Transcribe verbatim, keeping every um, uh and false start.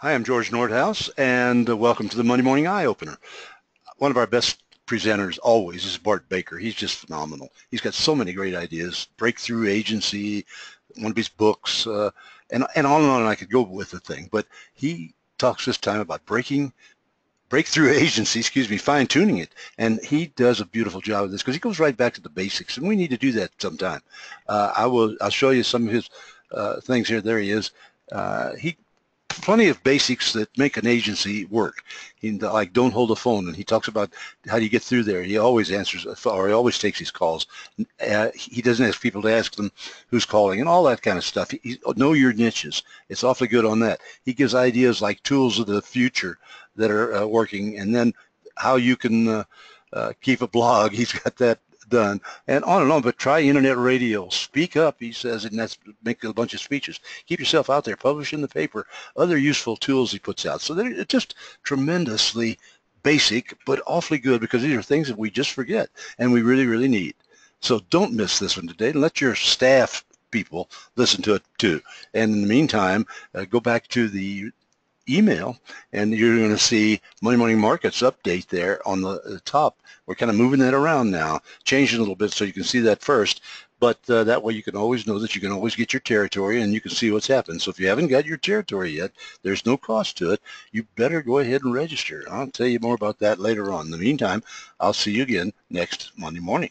Hi, I'm George Nordhaus, and welcome to the Monday Morning Eye Opener. One of our best presenters always is Bart Baker. He's just phenomenal. He's got so many great ideas, Breakthrough Agency, one of his books, uh, and, and on and on. I could go with the thing, but he talks this time about breaking, breakthrough agency, excuse me, fine-tuning it, and he does a beautiful job of this because he goes right back to the basics, and we need to do that sometime. Uh, I will, I'll show you some of his uh, things here. There he is. Uh, he plenty of basics that make an agency work. He, like, don't hold a phone, and he talks about how do you get through there. He always answers, or he always takes his calls. Uh, he doesn't ask people to ask them who's calling and all that kind of stuff. He, he, know your niches. It's awfully good on that. He gives ideas like tools of the future that are uh, working, and then how you can uh, uh, keep a blog. He's got that done, and on and on. But try internet radio, speak up, he says, and that's make a bunch of speeches, keep yourself out there, publish in the paper, other useful tools he puts out. So they're just tremendously basic, but awfully good, because these are things that we just forget and we really, really need. So don't miss this one today, and let your staff people listen to it too. And in the meantime, uh, go back to the email, and you're going to see Monday Morning Markets update there on the, the top. We're kind of moving that around now, changing a little bit so you can see that first, but uh, that way you can always know that you can always get your territory and you can see what's happened. So if you haven't got your territory yet, there's no cost to it. You better go ahead and register. I'll tell you more about that later on. In the meantime, I'll see you again next Monday morning.